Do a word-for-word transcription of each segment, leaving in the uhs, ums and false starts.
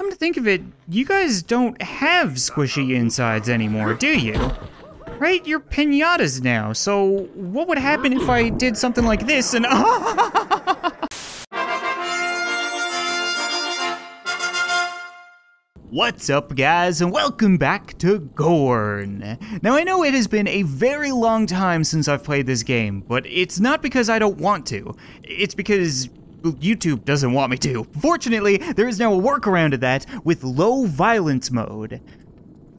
Come to think of it, you guys don't have squishy insides anymore, do you? Right? You're piñatas now, so what would happen if I did something like this and... What's up, guys, and welcome back to Gorn. Now, I know it has been a very long time since I've played this game, but it's not because I don't want to. It's because YouTube doesn't want me to. Fortunately, there is now a workaround to that with low violence mode.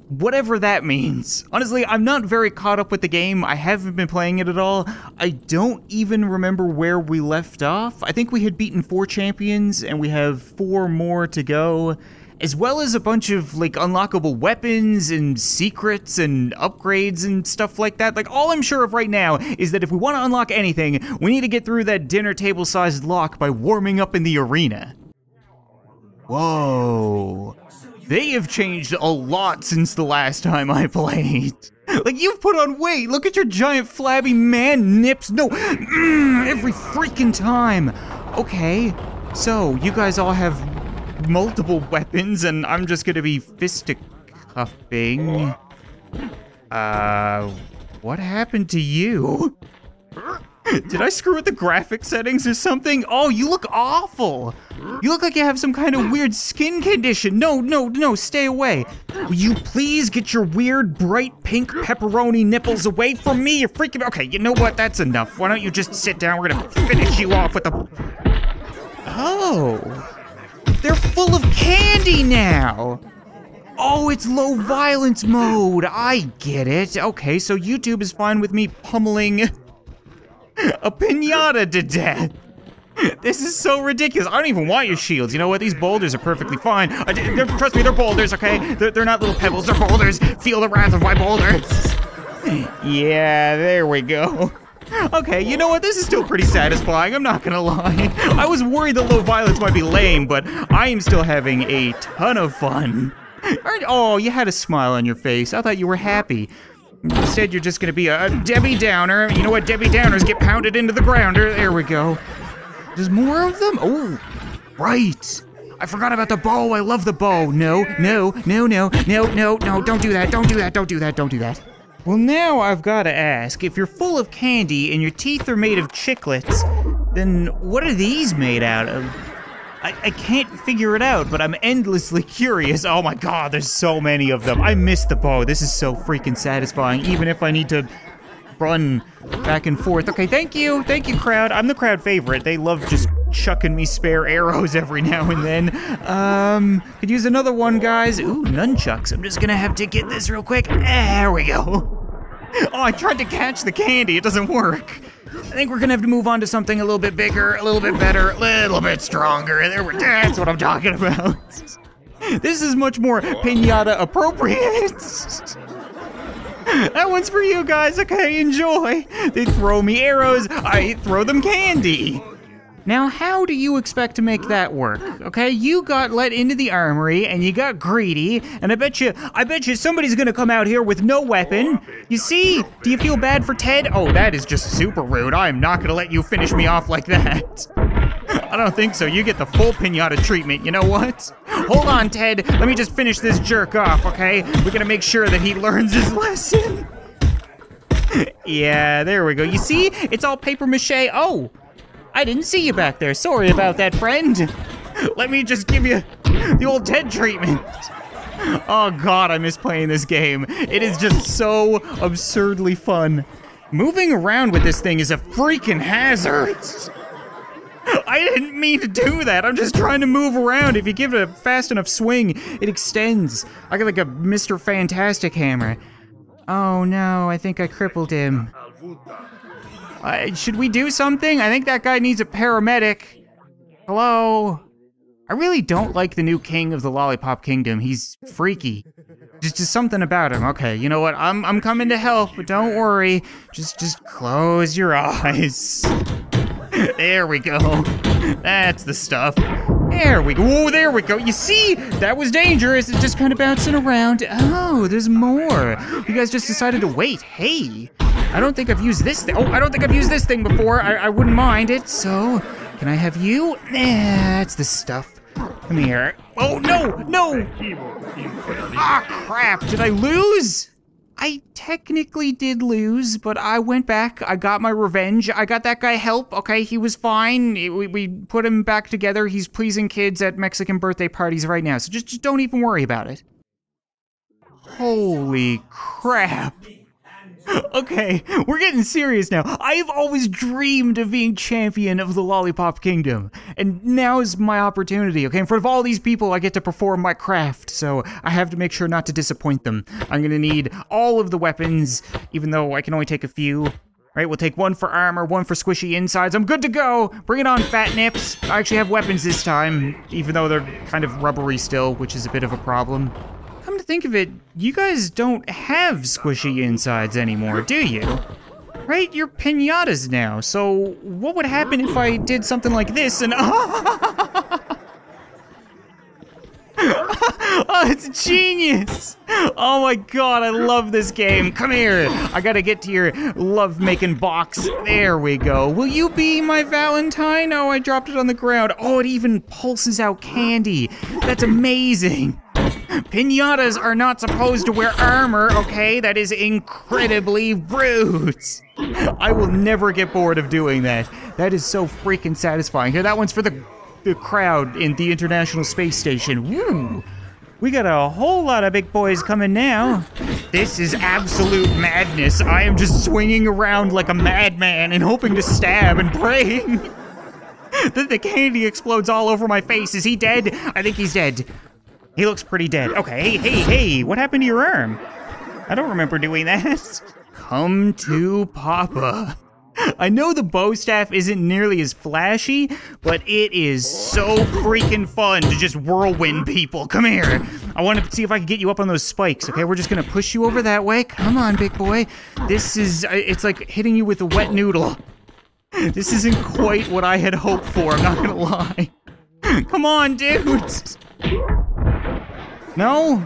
Whatever that means. Honestly, I'm not very caught up with the game. I haven't been playing it at all. I don't even remember where we left off. I think we had beaten four champions, and we have four more to go, as well as a bunch of, like, unlockable weapons and secrets and upgrades and stuff like that. Like, all I'm sure of right now is that if we want to unlock anything, we need to get through that dinner table-sized lock by warming up in the arena. Whoa. They have changed a lot since the last time I played. Like, you've put on weight. Look at your giant flabby man nips. No, mm, every freaking time. Okay, so you guys all have multiple weapons, and I'm just gonna be fisticuffing. Uh, what happened to you? Did I screw with the graphic settings or something? Oh, you look awful. You look like you have some kind of weird skin condition. No, no, no, stay away. Will you please get your weird, bright pink pepperoni nipples away from me? You're freaking... Okay, you know what? That's enough. Why don't you just sit down? We're gonna finish you off with a... Oh... They're full of candy now! Oh, it's low violence mode! I get it. Okay, so YouTube is fine with me pummeling a piñata to death. This is so ridiculous. I don't even want your shields. You know what? These boulders are perfectly fine. I, they're, trust me, they're boulders, okay? They're, they're not little pebbles, they're boulders. Feel the wrath of my boulders. Yeah, there we go. Okay, you know what? This is still pretty satisfying, I'm not gonna lie. I was worried that low violence might be lame, but I am still having a ton of fun. Oh, you had a smile on your face. I thought you were happy. Instead, you're just gonna be a Debbie Downer. You know what? Debbie Downers get pounded into the ground. There we go. There's more of them? Oh, right. I forgot about the bow. I love the bow. No, no, no, no, no, no, no. Don't do that. Don't do that. Don't do that. Don't do that. Well, now I've got to ask, if you're full of candy and your teeth are made of chiclets, then what are these made out of? I, I can't figure it out, but I'm endlessly curious. Oh my god, there's so many of them. I miss the bow. This is so freaking satisfying, even if I need to run back and forth. Okay, thank you. Thank you, crowd. I'm the crowd favorite. They love just chucking me spare arrows every now and then. Um, could use another one, guys. Ooh, nunchucks. I'm just gonna have to get this real quick. There we go. Oh, I tried to catch the candy. It doesn't work. I think we're gonna have to move on to something a little bit bigger, a little bit better, a little bit stronger. There we go. That's what I'm talking about. This is much more piñata appropriate. That one's for you guys. Okay, enjoy. They throw me arrows. I throw them candy. Now, how do you expect to make that work? Okay, you got let into the armory, and you got greedy, and I bet you, I bet you somebody's gonna come out here with no weapon. You see? Do you feel bad for Ted? Oh, that is just super rude. I am not gonna let you finish me off like that. I don't think so. You get the full piñata treatment, you know what? Hold on, Ted. Let me just finish this jerk off, okay? We're gonna make sure that he learns his lesson. Yeah, there we go. You see? It's all paper mache. Oh! I didn't see you back there. Sorry about that, friend. Let me just give you the old Ted treatment. Oh god, I miss playing this game. It is just so absurdly fun. Moving around with this thing is a freaking hazard. I didn't mean to do that. I'm just trying to move around. If you give it a fast enough swing, it extends. I got like a Mister Fantastic hammer. Oh no, I think I crippled him. Uh, should we do something? I think that guy needs a paramedic. Hello? I really don't like the new king of the Lollipop Kingdom. He's freaky. Just, just something about him. Okay, you know what? I'm, I'm coming to help, but don't worry. Just, just close your eyes. There we go. That's the stuff. There we go. Whoa, there we go. You see? That was dangerous. It's just kind of bouncing around. Oh, there's more. You guys just decided to wait. Hey. I don't think I've used this thing. Oh, I don't think I've used this thing before. I, I wouldn't mind it, so... Can I have you? That's the stuff. Come here. Oh, no, no! Ah, crap, did I lose? I technically did lose, but I went back, I got my revenge, I got that guy help, okay, he was fine, we, we put him back together, he's pleasing kids at Mexican birthday parties right now, so just, just don't even worry about it. Holy crap. Okay, we're getting serious now. I've always dreamed of being champion of the Lollipop Kingdom, and now is my opportunity, okay? In front of all these people, I get to perform my craft, so I have to make sure not to disappoint them. I'm gonna need all of the weapons, even though I can only take a few. Right, we'll take one for armor, one for squishy insides. I'm good to go! Bring it on, fat nips! I actually have weapons this time, even though they're kind of rubbery still, which is a bit of a problem. Come to think of it, you guys don't have squishy insides anymore, do you? Right? You're piñatas now, so what would happen if I did something like this and... Oh, it's genius! Oh my god, I love this game. Come here. I gotta get to your love-making box. There we go. Will you be my Valentine? Oh, I dropped it on the ground. Oh, it even pulses out candy. That's amazing. Piñatas are not supposed to wear armor, okay? That is incredibly rude. I will never get bored of doing that. That is so freaking satisfying. Here, that one's for the, the crowd in the International Space Station. Woo! We got a whole lot of big boys coming now. This is absolute madness. I am just swinging around like a madman and hoping to stab and praying. Then the candy explodes all over my face. Is he dead? I think he's dead. He looks pretty dead. Okay, hey, hey, hey, what happened to your arm? I don't remember doing that. Come to Papa. I know the bow staff isn't nearly as flashy, but it is so freaking fun to just whirlwind people. Come here. I want to see if I can get you up on those spikes, okay? We're just going to push you over that way. Come on, big boy. This is, it's like hitting you with a wet noodle. This isn't quite what I had hoped for, I'm not going to lie. Come on, dudes. No?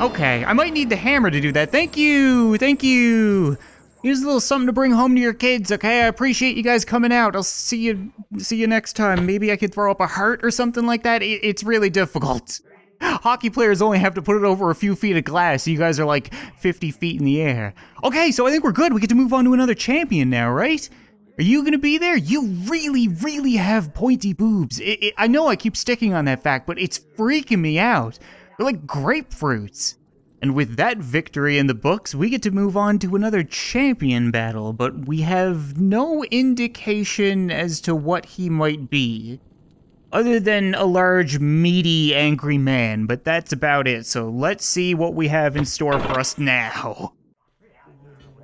Okay, I might need the hammer to do that. Thank you, thank you. Here's a little something to bring home to your kids, okay? I appreciate you guys coming out. I'll see you see you next time. Maybe I could throw up a heart or something like that. It, it's really difficult. Hockey players only have to put it over a few feet of glass. So you guys are like fifty feet in the air. Okay, so I think we're good. We get to move on to another champion now, right? Are you gonna be there? You really, really have pointy boobs. It, it, I know I keep sticking on that fact, but it's freaking me out. They're like grapefruits. And with that victory in the books, we get to move on to another champion battle, but we have no indication as to what he might be. Other than a large, meaty, angry man, but that's about it, so let's see what we have in store for us now.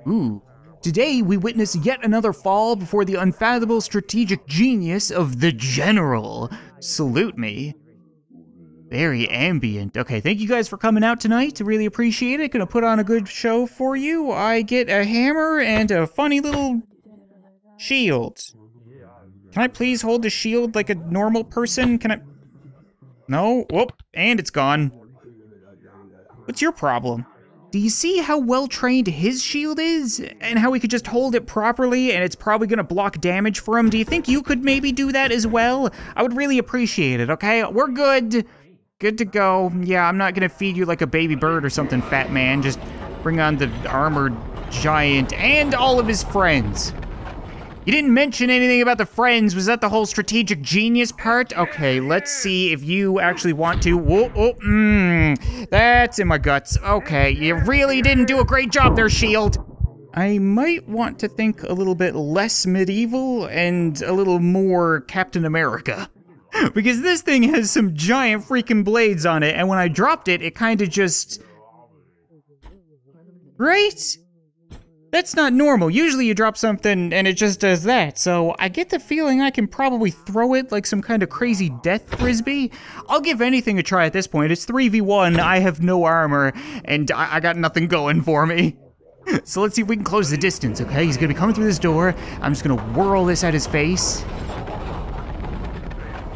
Ooh. Today, we witness yet another fall before the unfathomable strategic genius of the General. Salute me. Very ambient. Okay, thank you guys for coming out tonight. Really appreciate it. Gonna put on a good show for you. I get a hammer and a funny little shield. Can I please hold the shield like a normal person? Can I? No? Whoop. And it's gone. What's your problem? Do you see how well trained his shield is? And how he could just hold it properly and it's probably gonna block damage for him? Do you think you could maybe do that as well? I would really appreciate it, okay? We're good. Good to go. Yeah, I'm not gonna feed you like a baby bird or something, fat man. Just bring on the armored giant and all of his friends. You didn't mention anything about the friends. Was that the whole strategic genius part? Okay, let's see if you actually want to. Whoa, oh, mmm. That's in my guts. Okay, you really didn't do a great job there, Shield. I might want to think a little bit less medieval and a little more Captain America. Because this thing has some giant freaking blades on it, and when I dropped it, it kind of just... Right? That's not normal. Usually you drop something and it just does that, so I get the feeling I can probably throw it like some kind of crazy death frisbee. I'll give anything a try at this point. It's three v one, I have no armor, and I, I got nothing going for me. So let's see if we can close the distance, okay? He's gonna be coming through this door. I'm just gonna whirl this at his face.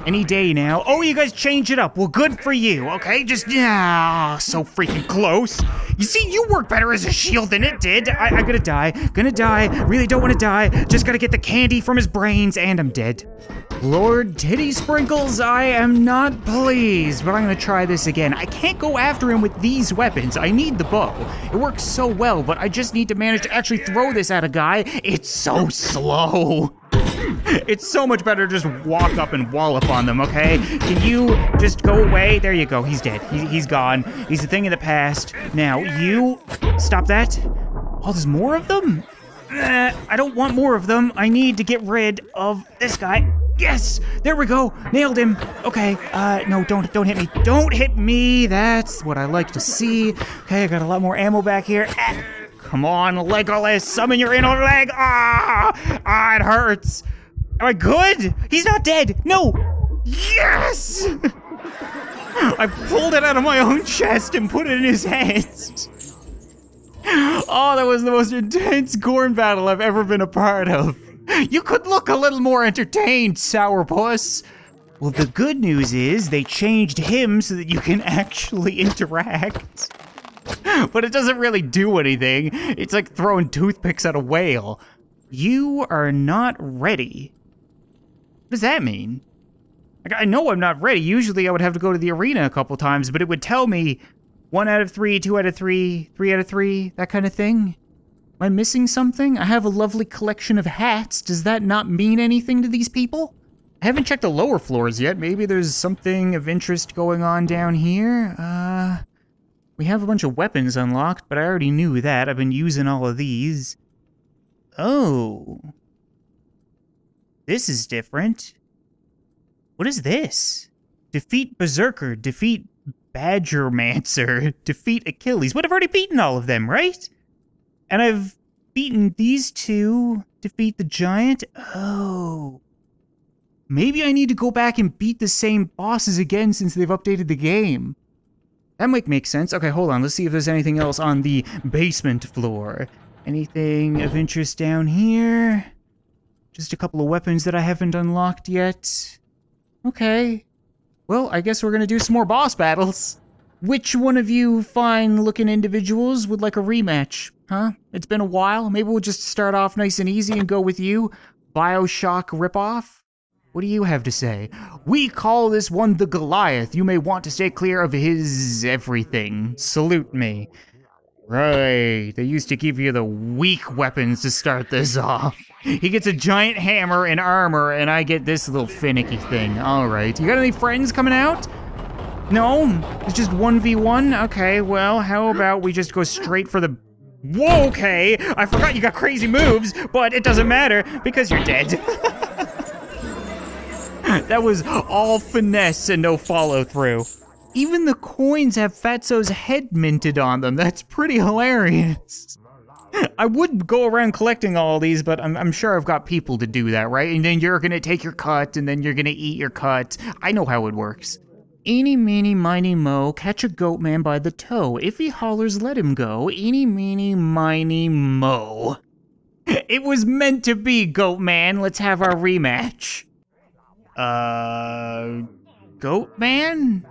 Any day now. Oh, you guys change it up. Well, good for you, okay? Just, ah, so freaking close. You see, you work better as a shield than it did. I, I gotta die, gonna die, really don't wanna die. Just gotta get the candy from his brains, and I'm dead. Lord Titty Sprinkles, I am not pleased, but I'm gonna try this again. I can't go after him with these weapons. I need the bow. It works so well, but I just need to manage to actually throw this at a guy. It's so slow. It's so much better to just walk up and wallop on them, okay? Can you just go away? There you go, he's dead. He, he's gone. He's a thing of the past. Now, you... Stop that. Oh, there's more of them? Uh, I don't want more of them. I need to get rid of this guy. Yes! There we go! Nailed him! Okay, uh, no, don't, don't hit me. Don't hit me! That's what I like to see. Okay, I got a lot more ammo back here. Ah, come on, Legolas! Summon your inner leg! Ah! Ah, it hurts! Am I good? He's not dead! No! Yes! I pulled it out of my own chest and put it in his hands. Oh, that was the most intense Gorn battle I've ever been a part of. You could look a little more entertained, sourpuss. Well, the good news is they changed him so that you can actually interact. But it doesn't really do anything. It's like throwing toothpicks at a whale. You are not ready. What does that mean? Like, I know I'm not ready. Usually I would have to go to the arena a couple times, but it would tell me one out of three, two out of three, three out of three, that kind of thing. Am I missing something? I have a lovely collection of hats. Does that not mean anything to these people? I haven't checked the lower floors yet. Maybe there's something of interest going on down here. Uh, we have a bunch of weapons unlocked, but I already knew that. I've been using all of these. Oh. This is different. What is this? Defeat Berserker, defeat Badgermancer, defeat Achilles. But I've already beaten all of them, right? And I've beaten these two, defeat the giant. Oh. Maybe I need to go back and beat the same bosses again since they've updated the game. That might make sense. Okay, hold on. Let's see if there's anything else on the basement floor. Anything of interest down here? Just a couple of weapons that I haven't unlocked yet. Okay. Well, I guess we're gonna do some more boss battles. Which one of you fine-looking individuals would like a rematch? Huh? It's been a while. Maybe we'll just start off nice and easy and go with you. Bioshock ripoff? What do you have to say? We call this one the Goliath. You may want to stay clear of his everything. Salute me. Right, they used to give you the weak weapons to start this off. He gets a giant hammer and armor, and I get this little finicky thing. All right, you got any friends coming out? No? It's just one v one? Okay, well, how about we just go straight for the... Whoa, okay, I forgot you got crazy moves, but it doesn't matter, because you're dead. That was all finesse and no follow-through. Even the coins have Fatso's head minted on them. That's pretty hilarious. I would go around collecting all these, but I'm, I'm sure I've got people to do that, right? And then you're gonna take your cut, and then you're gonna eat your cut. I know how it works. Eeny, meeny, miny, moe, catch a goat man by the toe. If he hollers, let him go. Eeny, meeny, miny, moe. It was meant to be, goat man. Let's have our rematch. Uh, goat man?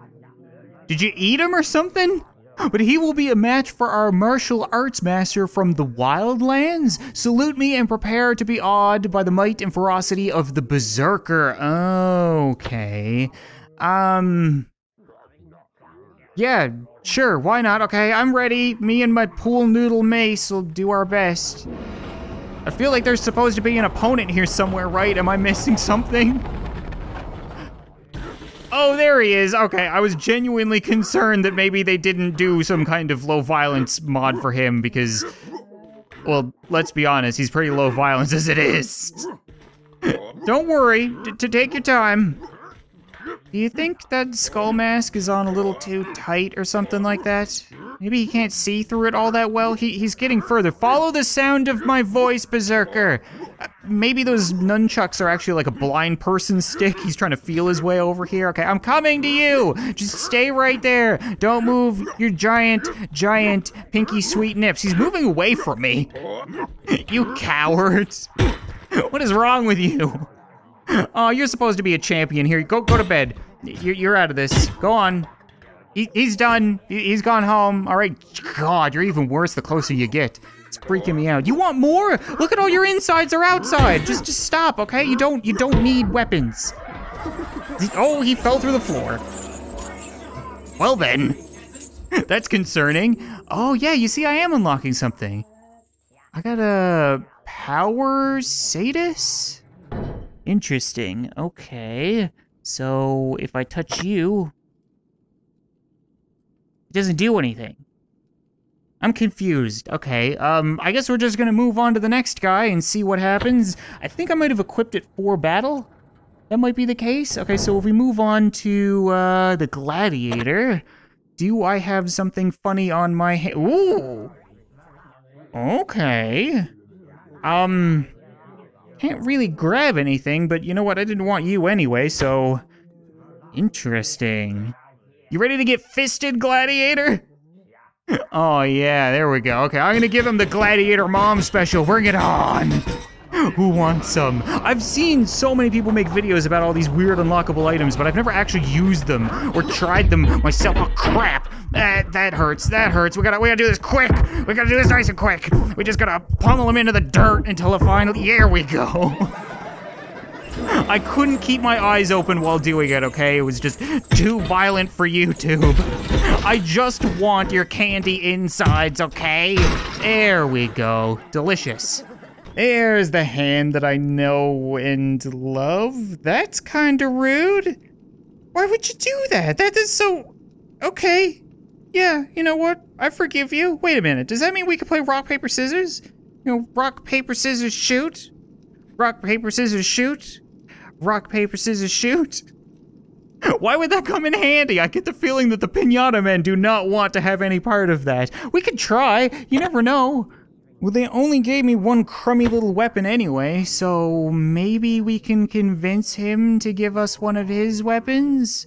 Did you eat him or something? But he will be a match for our martial arts master from the Wildlands. Salute me and prepare to be awed by the might and ferocity of the Berserker. Okay. Um. Yeah, sure, why not? Okay, I'm ready. Me and my pool noodle mace will do our best. I feel like there's supposed to be an opponent here somewhere, right? Am I missing something? Oh, there he is. Okay, I was genuinely concerned that maybe they didn't do some kind of low violence mod for him because, well, let's be honest, he's pretty low violence as it is. Don't worry, t to take your time. Do you think that skull mask is on a little too tight or something like that? Maybe he can't see through it all that well. He he's getting further. Follow the sound of my voice, Berserker. Uh, maybe those nunchucks are actually like a blind person stick. He's trying to feel his way over here. Okay, I'm coming to you. Just stay right there. Don't move your giant, giant pinky sweet nips. He's moving away from me. You cowards. What is wrong with you? Oh, you're supposed to be a champion here. Go go to bed. You're, you're out of this. Go on. He, he's done. He, he's gone home. All right. God, you're even worse the closer you get. It's freaking me out. You want more? Look at all your insides are outside. Just just stop, okay? You don't you don't need weapons. Oh, he fell through the floor. Well then. That's concerning. Oh yeah, you see I am unlocking something. I got a power sadus? Interesting. Okay. So if I touch you, it doesn't do anything. I'm confused. Okay, um, I guess we're just gonna move on to the next guy and see what happens. I think I might have equipped it for battle. That might be the case. Okay, so if we move on to, uh, the gladiator, do I have something funny on my hand? Ooh! Okay. Um, can't really grab anything, but you know what? I didn't want you anyway, so... Interesting. You ready to get fisted, gladiator? Oh, yeah, there we go. Okay, I'm gonna give him the Gladiator Mom special. Bring it on! Who wants some? I've seen so many people make videos about all these weird unlockable items, but I've never actually used them or tried them myself. Oh, crap! That, that hurts, that hurts. We gotta, we gotta do this quick! We gotta do this nice and quick! We just gotta pummel him into the dirt until it finally... There we go! I couldn't keep my eyes open while doing it, okay? It was just too violent for YouTube. I just want your candy insides, okay? There we go. Delicious. There's the hand that I know and love. That's kinda rude. Why would you do that? That is so... Okay. Yeah, you know what? I forgive you. Wait a minute. Does that mean we can play rock, paper, scissors? You know, rock, paper, scissors, shoot? Rock, paper, scissors, shoot? Rock, paper, scissors, shoot? Why would that come in handy? I get the feeling that the pinata men do not want to have any part of that. We could try. You never know. Well, they only gave me one crummy little weapon anyway, so maybe we can convince him to give us one of his weapons?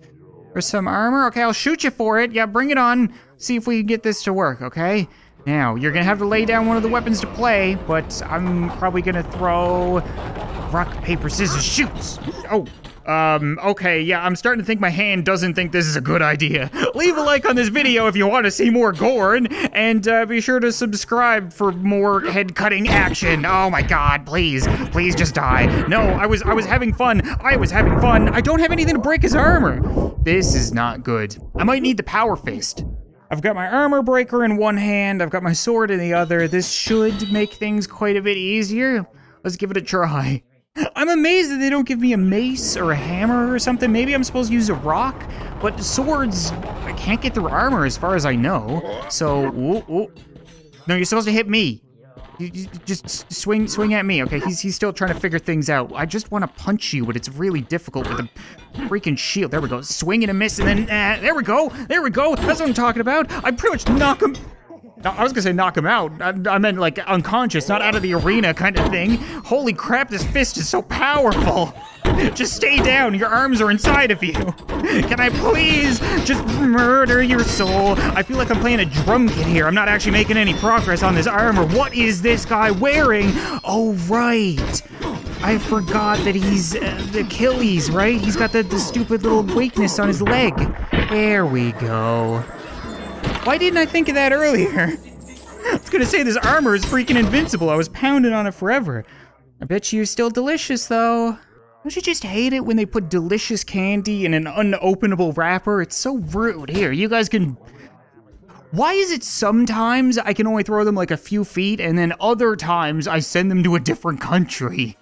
Or some armor? Okay, I'll shoot you for it. Yeah, bring it on. See if we can get this to work, okay? Now, you're gonna have to lay down one of the weapons to play, but I'm probably gonna throw... rock, paper, scissors, shoot! Oh, um, okay, yeah, I'm starting to think my hand doesn't think this is a good idea. Leave a like on this video if you want to see more Gorn, and uh, be sure to subscribe for more head-cutting action. Oh my god, please, please just die. No, I was, I was having fun, I was having fun. I don't have anything to break his armor. This is not good. I might need the power fist. I've got my armor breaker in one hand, I've got my sword in the other. This should make things quite a bit easier. Let's give it a try. I'm amazed that they don't give me a mace or a hammer or something. Maybe I'm supposed to use a rock, but swords, I can't get through armor as far as I know. So, ooh, ooh. No, you're supposed to hit me. You, you, just swing swing at me, okay? He's, he's still trying to figure things out. I just want to punch you, but it's really difficult with a freaking shield. There we go, swing and a miss, and then, uh, there we go, there we go. That's what I'm talking about. I pretty much knock him. I was gonna say knock him out. I, I meant like unconscious, not out of the arena kind of thing. Holy crap, this fist is so powerful. Just stay down, your arms are inside of you. Can I please just murder your soul? I feel like I'm playing a drum kit here. I'm not actually making any progress on this armor. What is this guy wearing? Oh, right. I forgot that he's uh, Achilles, right? He's got the, the stupid little weakness on his leg. There we go. Why didn't I think of that earlier? I was gonna say this armor is freaking invincible. I was pounding on it forever. I bet you you're still delicious though. Don't you just hate it when they put delicious candy in an unopenable wrapper? It's so rude. Here, you guys can... Why is it sometimes I can only throw them like a few feet and then other times I send them to a different country?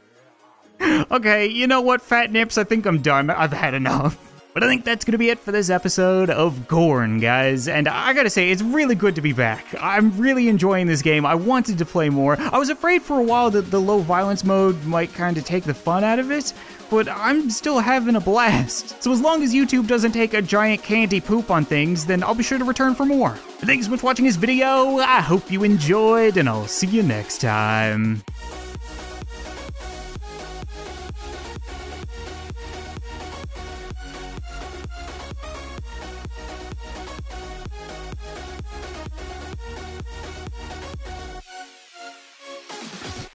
Okay, you know what, Fat Nips? I think I'm done. I've had enough. But I think that's gonna be it for this episode of Gorn, guys. And I gotta say, it's really good to be back. I'm really enjoying this game. I wanted to play more. I was afraid for a while that the low violence mode might kind of take the fun out of it, but I'm still having a blast. So as long as YouTube doesn't take a giant candy poop on things, then I'll be sure to return for more. Thanks so much for watching this video. I hope you enjoyed, and I'll see you next time.